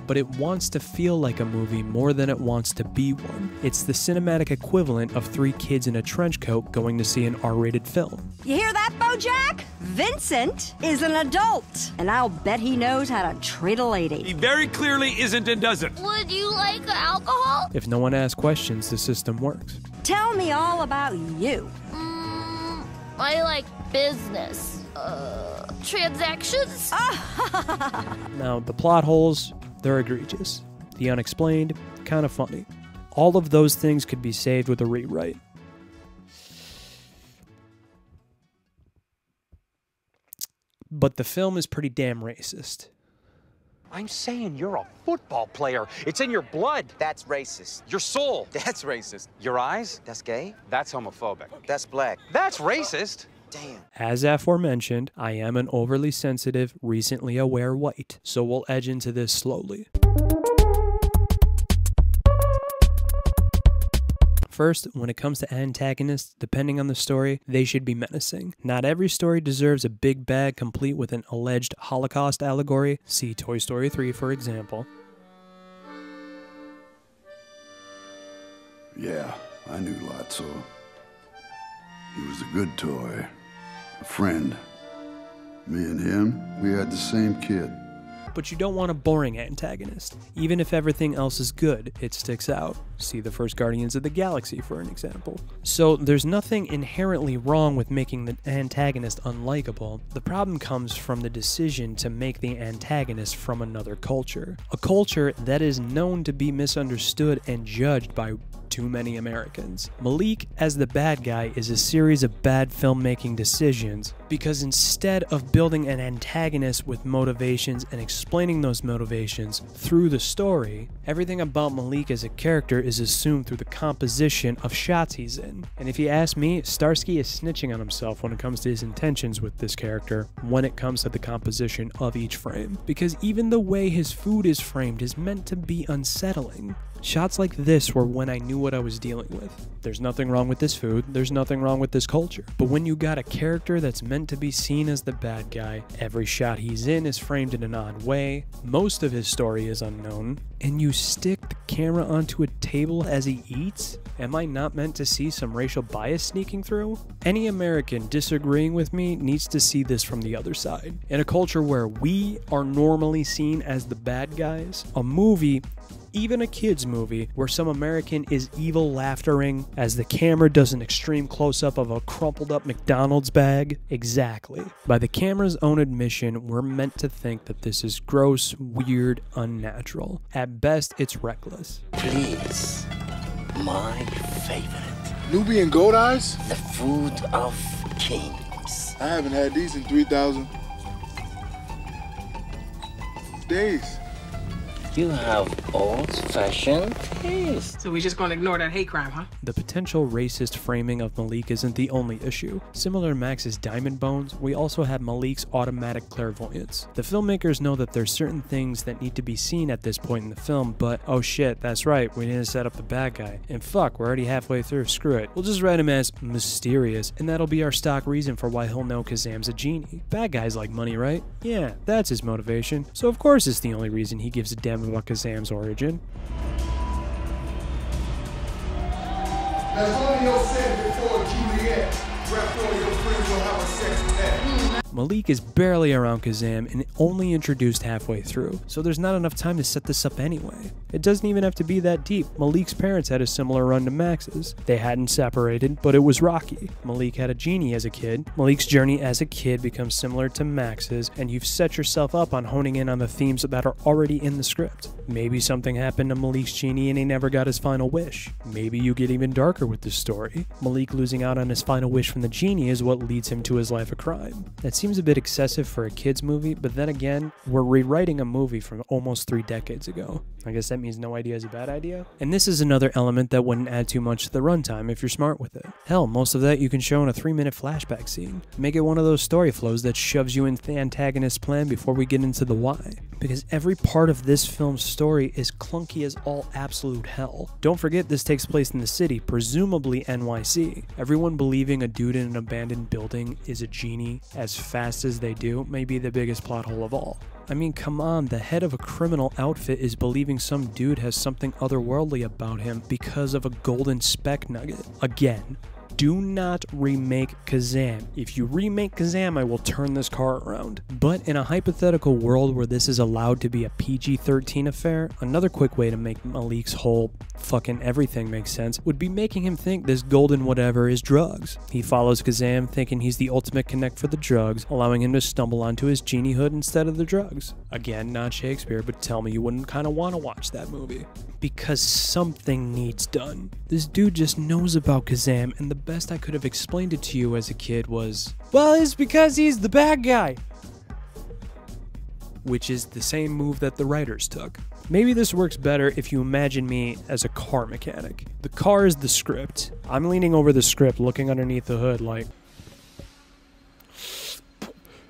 But it wants to feel like a movie more than it wants to be one. It's the cinematic equivalent of three kids in a trench coat going to see an R rated film. You hear that, BoJack? Vincent is an adult, and I'll bet he knows how to treat a lady. He very clearly isn't and doesn't. Would you like alcohol? If no one asks questions, the system works. Tell me all about you. Mm, I like business. Uh, transactions? Now, the plot holes, they're egregious. The unexplained, kind of funny. All of those things could be saved with a rewrite. But the film is pretty damn racist. I'm saying you're a football player. It's in your blood. That's racist. Your soul. That's racist. Your eyes. That's gay. That's homophobic. That's black. That's racist. Damn. As aforementioned, I am an overly sensitive, recently aware white, so we'll edge into this slowly. First, when it comes to antagonists, depending on the story, they should be menacing. Not every story deserves a big bad complete with an alleged Holocaust allegory, see Toy Story three for example. Yeah, I knew Lotso. He was a good toy, a friend. Me and him, we had the same kid. But you don't want a boring antagonist. Even if everything else is good, it sticks out. See the first Guardians of the Galaxy for an example. So there's nothing inherently wrong with making the antagonist unlikable. The problem comes from the decision to make the antagonist from another culture. A culture that is known to be misunderstood and judged by too many Americans. Malik as the bad guy is a series of bad filmmaking decisions because instead of building an antagonist with motivations and explaining those motivations through the story, everything about Malik as a character is assumed through the composition of shots he's in. And if you ask me, Starsky is snitching on himself when it comes to his intentions with this character when it comes to the composition of each frame. Because even the way his food is framed is meant to be unsettling. Shots like this were when I knew what I was dealing with. There's nothing wrong with this food, there's nothing wrong with this culture. But when you got a character that's meant to be seen as the bad guy, every shot he's in is framed in an odd way, most of his story is unknown, and you stick the camera onto a table as he eats? Am I not meant to see some racial bias sneaking through? Any American disagreeing with me needs to see this from the other side. In a culture where we are normally seen as the bad guys, a movie, even a kid's movie, where some American is evil laughing as the camera does an extreme close-up of a crumpled up McDonald's bag. Exactly. By the camera's own admission, we're meant to think that this is gross, weird, unnatural. At best, it's reckless. Please, my favorite. Nubian gold eyes? The food of kings. I haven't had these in three thousand days. You have old-fashioned taste. So we just gonna ignore that hate crime, huh? The potential racist framing of Malik isn't the only issue. Similar to Max's Diamond Bones, we also have Malik's automatic clairvoyance. The filmmakers know that there's certain things that need to be seen at this point in the film, but oh shit, that's right, we didn't set up the bad guy. And fuck, we're already halfway through, screw it. We'll just write him as mysterious, and that'll be our stock reason for why he'll know Kazaam's a genie. Bad guys like money, right? Yeah, that's his motivation. So of course it's the only reason he gives a damn about Kazaam's origin. Malik is barely around Kazaam and only introduced halfway through, so there's not enough time to set this up anyway. It doesn't even have to be that deep. Malik's parents had a similar run to Max's. They hadn't separated, but it was rocky. Malik had a genie as a kid. Malik's journey as a kid becomes similar to Max's, and you've set yourself up on honing in on the themes that are already in the script. Maybe something happened to Malik's genie and he never got his final wish. Maybe you get even darker with this story. Malik losing out on his final wish from the genie is what leads him to his life of crime. That seems a bit excessive for a kid's movie, but then again, we're rewriting a movie from almost three decades ago. I guess that means no idea is a bad idea. And this is another element that wouldn't add too much to the runtime if you're smart with it. Hell, most of that you can show in a three minute flashback scene. Make it one of those story flows that shoves you into the antagonist's plan before we get into the why. because every part of this film's story is clunky as all absolute hell. Don't forget this takes place in the city, presumably N Y C. Everyone believing a dude in an abandoned building is a genie as fast as they do may be the biggest plot hole of all. I mean, come on, the head of a criminal outfit is believing some dude has something otherworldly about him because of a golden speck nugget. Again, do not remake Kazaam. If you remake Kazaam, I will turn this car around. But in a hypothetical world where this is allowed to be a P G thirteen affair, another quick way to make Malik's whole fucking everything make sense would be making him think this golden whatever is drugs. He follows Kazaam thinking he's the ultimate connect for the drugs, allowing him to stumble onto his geniehood instead of the drugs. Again, not Shakespeare, but tell me you wouldn't kind of want to watch that movie. Because something needs done. This dude just knows about Kazaam, and the best I could have explained it to you as a kid was, well, it's because he's the bad guy. Which is the same move that the writers took. Maybe this works better if you imagine me as a car mechanic. The car is the script. I'm leaning over the script, looking underneath the hood like,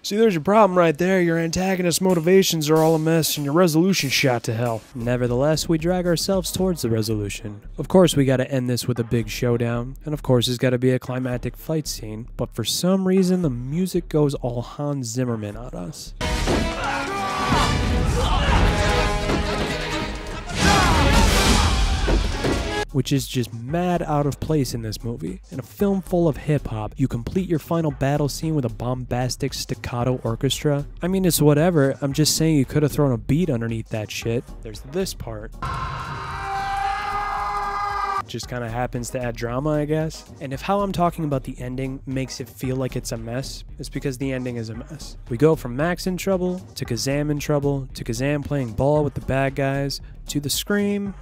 see, there's your problem right there. Your antagonist's motivations are all a mess and your resolution shot to hell. Nevertheless, we drag ourselves towards the resolution. Of course, we gotta end this with a big showdown, and of course, there's gotta be a climactic fight scene, but for some reason, the music goes all Hans Zimmerman on us. Which is just mad out of place in this movie. In a film full of hip-hop, you complete your final battle scene with a bombastic staccato orchestra. I mean, it's whatever, I'm just saying you could have thrown a beat underneath that shit. There's this part. Just kind of happens to add drama, I guess. And if how I'm talking about the ending makes it feel like it's a mess, it's because the ending is a mess. We go from Max in trouble, to Kazaam in trouble, to Kazaam playing ball with the bad guys, to the scream.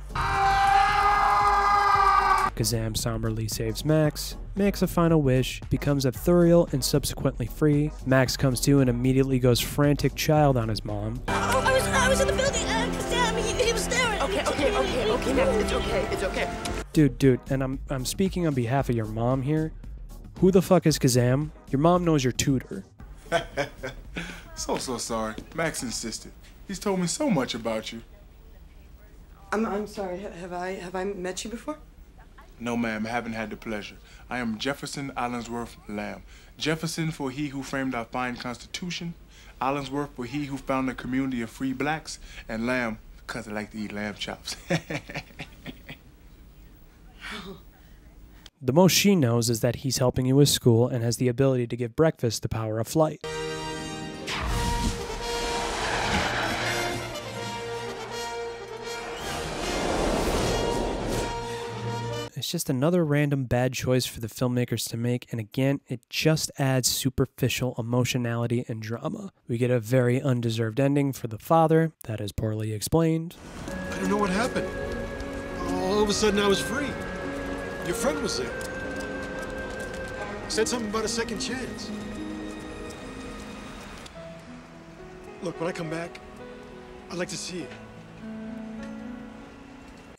Kazaam somberly saves Max, makes a final wish, becomes ethereal and subsequently free. Max comes to and immediately goes frantic child on his mom. Oh, I was, I was in the building, uh, Kazaam, he, he was there. Okay, okay, okay, okay, Max, it's okay, it's okay. Dude, dude, and I'm, I'm speaking on behalf of your mom here. Who the fuck is Kazaam? Your mom knows your tutor. so, so sorry. Max insisted. He's told me so much about you. I'm, I'm sorry, have I, have I met you before? No, ma'am, I haven't had the pleasure. I am Jefferson Islandsworth Lamb. Jefferson for he who framed our fine Constitution, Islandsworth for he who founded a community of free blacks, and Lamb because I like to eat lamb chops. The most she knows is that he's helping you with school and has the ability to give breakfast the power of flight. It's just another random bad choice for the filmmakers to make, and again, it just adds superficial emotionality and drama. We get a very undeserved ending for the father that is poorly explained. I don't know what happened. All of a sudden, I was free. Your friend was there. Said something about a second chance. Look, when I come back, I'd like to see you.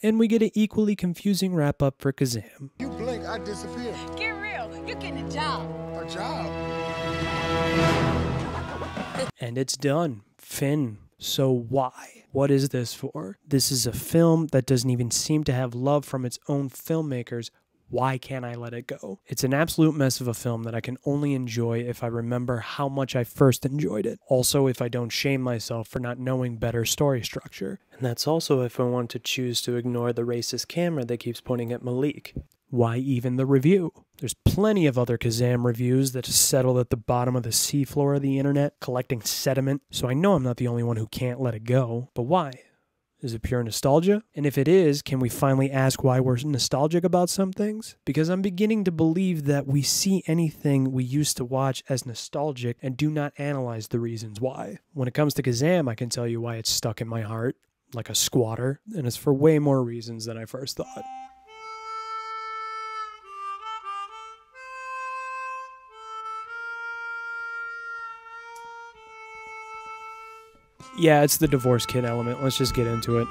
And we get an equally confusing wrap-up for Kazaam. You blink, I disappear. Get real, you're getting a job. A job? And it's done. Finn. So why? What is this for? This is a film that doesn't even seem to have love from its own filmmakers. Why can't I let it go? It's an absolute mess of a film that I can only enjoy if I remember how much I first enjoyed it. Also, if I don't shame myself for not knowing better story structure. And that's also if I want to choose to ignore the racist camera that keeps pointing at Malik. Why even the review? There's plenty of other Kazaam reviews that settle at the bottom of the seafloor of the internet, collecting sediment, so I know I'm not the only one who can't let it go. But why? Is it pure nostalgia? And if it is, can we finally ask why we're nostalgic about some things? Because I'm beginning to believe that we see anything we used to watch as nostalgic and do not analyze the reasons why. When it comes to Kazaam, I can tell you why it's stuck in my heart, like a squatter, and it's for way more reasons than I first thought. Yeah, it's the divorce kid element. Let's just get into it.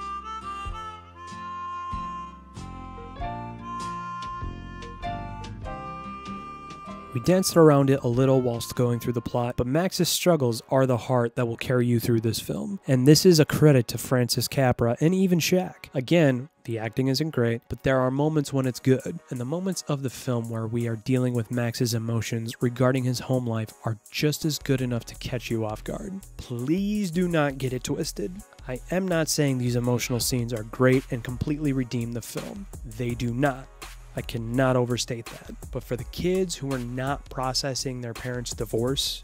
We danced around it a little whilst going through the plot, but Max's struggles are the heart that will carry you through this film. And this is a credit to Francis Capra and even Shaq. Again, the acting isn't great, but there are moments when it's good, and the moments of the film where we are dealing with Max's emotions regarding his home life are just as good enough to catch you off guard. Please do not get it twisted. I am not saying these emotional scenes are great and completely redeem the film. They do not. I cannot overstate that. But for the kids who are not processing their parents' divorce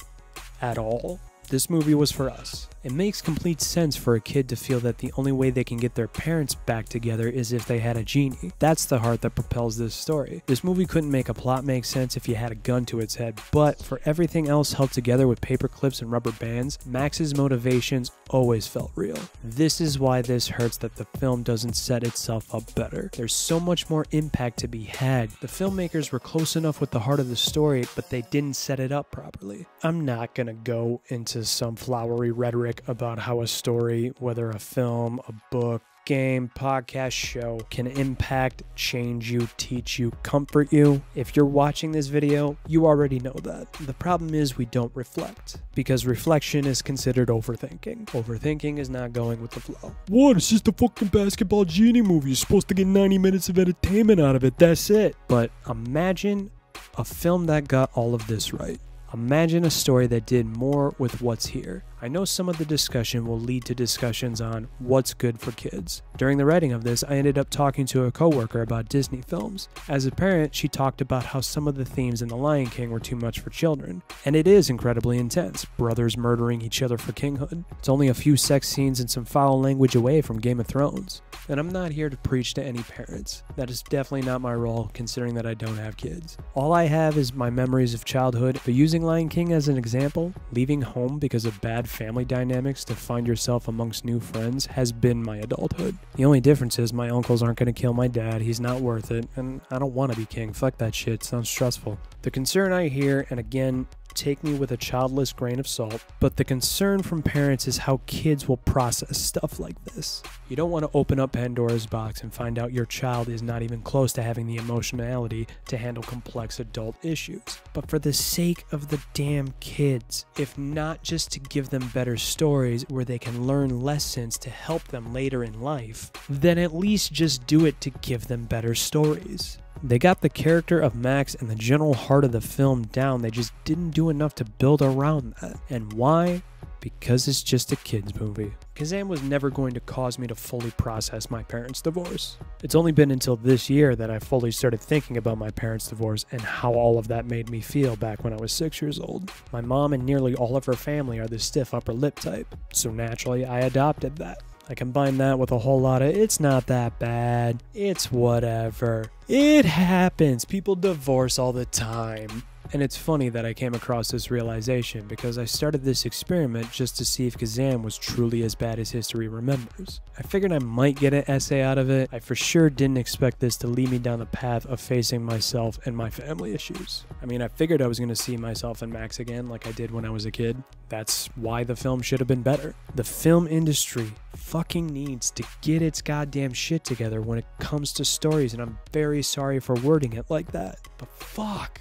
at all, this movie was for us. It makes complete sense for a kid to feel that the only way they can get their parents back together is if they had a genie. That's the heart that propels this story. This movie couldn't make a plot make sense if you had a gun to its head, but for everything else held together with paper clips and rubber bands, Max's motivations always felt real. This is why this hurts that the film doesn't set itself up better. There's so much more impact to be had. The filmmakers were close enough with the heart of the story, but they didn't set it up properly. I'm not gonna go into some flowery rhetoric about how a story, whether a film, a book, game, podcast, show, can impact, change you, teach you, comfort you. If you're watching this video, you already know that. The problem is we don't reflect, because reflection is considered overthinking. Overthinking is not going with the flow. What? It's just a fucking basketball genie movie. You're supposed to get ninety minutes of entertainment out of it. That's it. But imagine a film that got all of this right. Imagine a story that did more with what's here. I know some of the discussion will lead to discussions on what's good for kids. During the writing of this, I ended up talking to a coworker about Disney films. As a parent, she talked about how some of the themes in The Lion King were too much for children. And it is incredibly intense, brothers murdering each other for kinghood. It's only a few sex scenes and some foul language away from Game of Thrones. And I'm not here to preach to any parents. That is definitely not my role, considering that I don't have kids. All I have is my memories of childhood, but using Lion King as an example, leaving home because of bad family dynamics to find yourself amongst new friends has been my adulthood. The only difference is my uncles aren't going to kill my dad, he's not worth it, and I don't want to be king, fuck that shit, sounds stressful. The concern I hear, and again, take me with a childless grain of salt, but the concern from parents is how kids will process stuff like this. You don't want to open up Pandora's box and find out your child is not even close to having the emotionality to handle complex adult issues. But for the sake of the damn kids, if not just to give them better stories where they can learn lessons to help them later in life, then at least just do it to give them better stories. They got the character of Max and the general heart of the film down, they just didn't do enough to build around that. And why? Because it's just a kids movie. Kazaam was never going to cause me to fully process my parents' divorce. It's only been until this year that I fully started thinking about my parents' divorce and how all of that made me feel back when I was six years old. My mom and nearly all of her family are the stiff upper lip type, so naturally I adopted that. I combine that with a whole lot of, it's not that bad, it's whatever, it happens, people divorce all the time. And it's funny that I came across this realization because I started this experiment just to see if Kazaam was truly as bad as history remembers. I figured I might get an essay out of it. I for sure didn't expect this to lead me down the path of facing myself and my family issues. I mean, I figured I was going to see myself and Max again like I did when I was a kid. That's why the film should have been better. The film industry fucking needs to get its goddamn shit together when it comes to stories, and I'm very sorry for wording it like that. But fuck.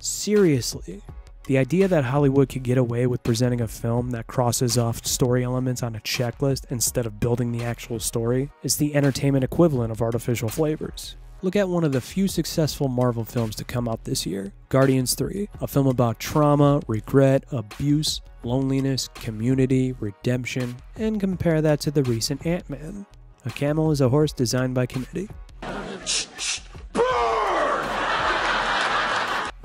Seriously, the idea that Hollywood could get away with presenting a film that crosses off story elements on a checklist instead of building the actual story is the entertainment equivalent of artificial flavors. Look at one of the few successful Marvel films to come out this year, Guardians three, a film about trauma, regret, abuse, loneliness, community, redemption, and compare that to the recent Ant-Man. A camel is a horse designed by committee.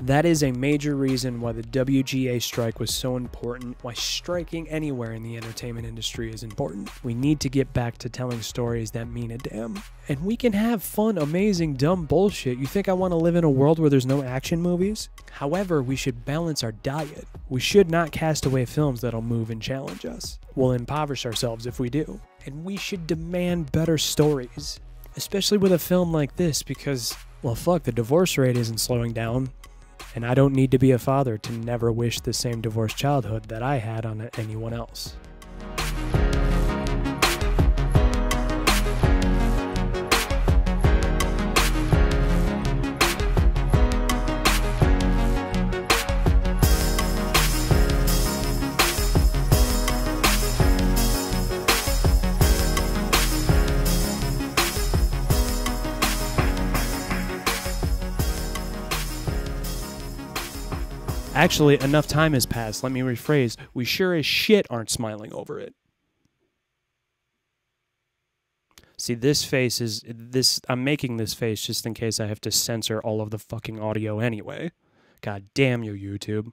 That is a major reason why the W G A strike was so important, why striking anywhere in the entertainment industry is important. We need to get back to telling stories that mean a damn. And we can have fun, amazing, dumb bullshit. You think I want to live in a world where there's no action movies? However, we should balance our diet. We should not cast away films that'll move and challenge us. We'll impoverish ourselves if we do. And we should demand better stories, especially with a film like this because, well, fuck, the divorce rate isn't slowing down. And I don't need to be a father to never wish the same divorced childhood that I had on anyone else. Actually, enough time has passed. Let me rephrase. We sure as shit aren't smiling over it. See, this face is... this. I'm making this face just in case I have to censor all of the fucking audio anyway. God damn you, YouTube.